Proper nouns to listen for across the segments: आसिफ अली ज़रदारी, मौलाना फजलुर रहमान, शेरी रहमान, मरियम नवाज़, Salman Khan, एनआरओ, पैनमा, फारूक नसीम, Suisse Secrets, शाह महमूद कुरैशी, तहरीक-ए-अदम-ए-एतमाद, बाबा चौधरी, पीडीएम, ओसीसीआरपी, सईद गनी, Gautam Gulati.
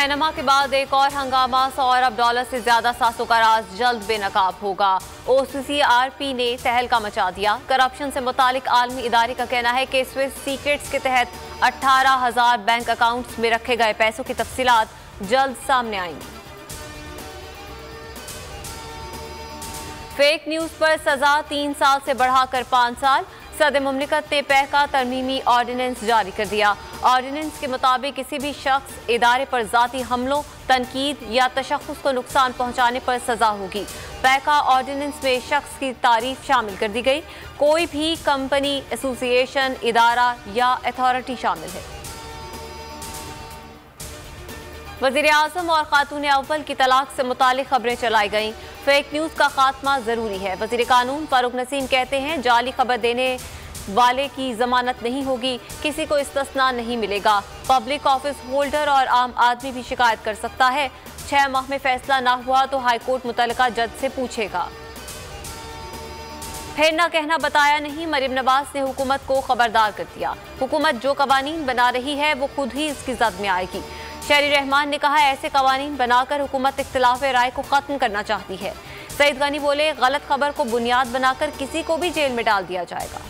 पैनमा के बाद एक और हंगामा, 100 अरब डॉलर से ज्यादा सासों का राज जल्द बेनकाब होगा। ओसीसीआरपी ने तहलका मचा दिया। करप्शन से मुतालिक आलमी इदारे का कहना है कि स्विस सीक्रेट्स के तहत 18,000 बैंक अकाउंट्स में रखे गए पैसों की तफसीलात जल्द सामने आएंगी। फेक न्यूज पर सजा 3 साल से बढ़ाकर 5 साल। सदर मुमलिकत ने पहका तरमीमी ऑर्डिनेंस जारी कर दिया। ऑर्डिनेंस के मुताबिक किसी भी शख्स, इदारे पर जाती हमलों, तनकीद या तशख्खुस को नुकसान पहुंचाने पर सजा होगी। पहका ऑर्डिनेंस में शख्स की तारीफ शामिल कर दी गई। कोई भी कंपनी, एसोसिएशन, इदारा या अथॉरिटी शामिल है। वज़ीर-ए-आज़म और खातून-ए-अव्वल की तलाक से मुतालिक खबरें चलाई गईं। फेक न्यूज़ का खात्मा ज़रूरी है। वज़ीर कानून फारूक नसीम कहते हैं, जाली खबर देने वाले की ज़मानत नहीं होगी, किसी को इस्तिस्ना नहीं मिलेगा। पब्लिक ऑफिस होल्डर और आम आदमी भी शिकायत कर सकता है। 6 माह में फैसला ना हुआ तो हाईकोर्ट मुतल्लिका जज से पूछेगा। फिर ना कहना बताया नहीं, मरियम नवाज़ ने हुकूमत को खबरदार कर दिया। हुकूमत जो कवानीन बना रही है वो खुद ही इसकी जद में आएगी। शेरी रहमान ने कहा, ऐसे कवानीन बनाकर हुकूमत इख्तिलाफ राय को ख़त्म करना चाहती है। सईद गनी बोले, गलत खबर को बुनियाद बनाकर किसी को भी जेल में डाल दिया जाएगा।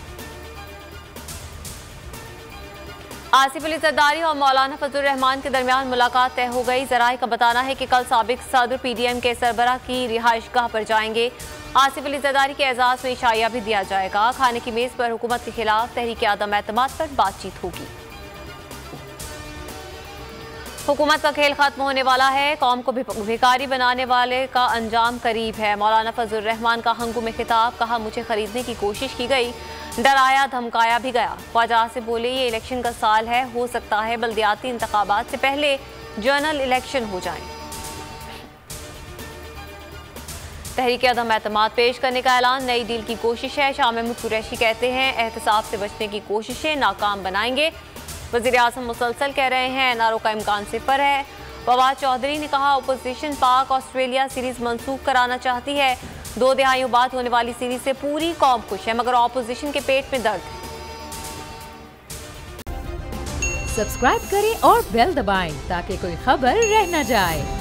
आसिफ अली ज़रदारी और मौलाना फजलुर रहमान के दरमियान मुलाकात तय हो गई। ज़राए का बताना है कि कल साबिक सदर पीडीएम के सरबराह की रिहाइशगाह पर जाएंगे। आसिफ अली ज़रदारी के एजाज़ में इशाया भी दिया जाएगा। खाने की मेज़ पर हुकूमत के खिलाफ तहरीक-ए-अदम-ए-एतमाद पर बातचीत होगी। हुकूमत का खेल खत्म होने वाला है। कौम को भिखारी बनाने वाले का अंजाम करीब है। मौलाना फजलुर रहमान का हंगू में खिताब, कहा, मुझे खरीदने की कोशिश की गई, डराया धमकाया भी गया। ख्वाजा से बोले, ये इलेक्शन का साल है, हो सकता है बल्दियाती इंतखाबात से पहले जनरल इलेक्शन हो जाए। तहरीक-ए-अदम-ए-एतमाद पेश करने का ऐलान, नई डील की कोशिश है। शाह महमूद कुरैशी कहते हैं, एहतसाब से बचने की कोशिशें नाकाम बनाएंगे। वज़ीर-ए-आज़म मुसलसल कह रहे हैं, एनआरओ का इम्कान सिफर है। बाबा चौधरी ने कहा, ओपोजिशन पाक ऑस्ट्रेलिया सीरीज मनसूख कराना चाहती है। 2 दहाइयों बाद होने वाली सीरीज से पूरी कौम खुश है, मगर ऑपोजिशन के पेट में दर्द है। सब्सक्राइब करें और बेल दबाएं ताकि कोई खबर रह न जाए।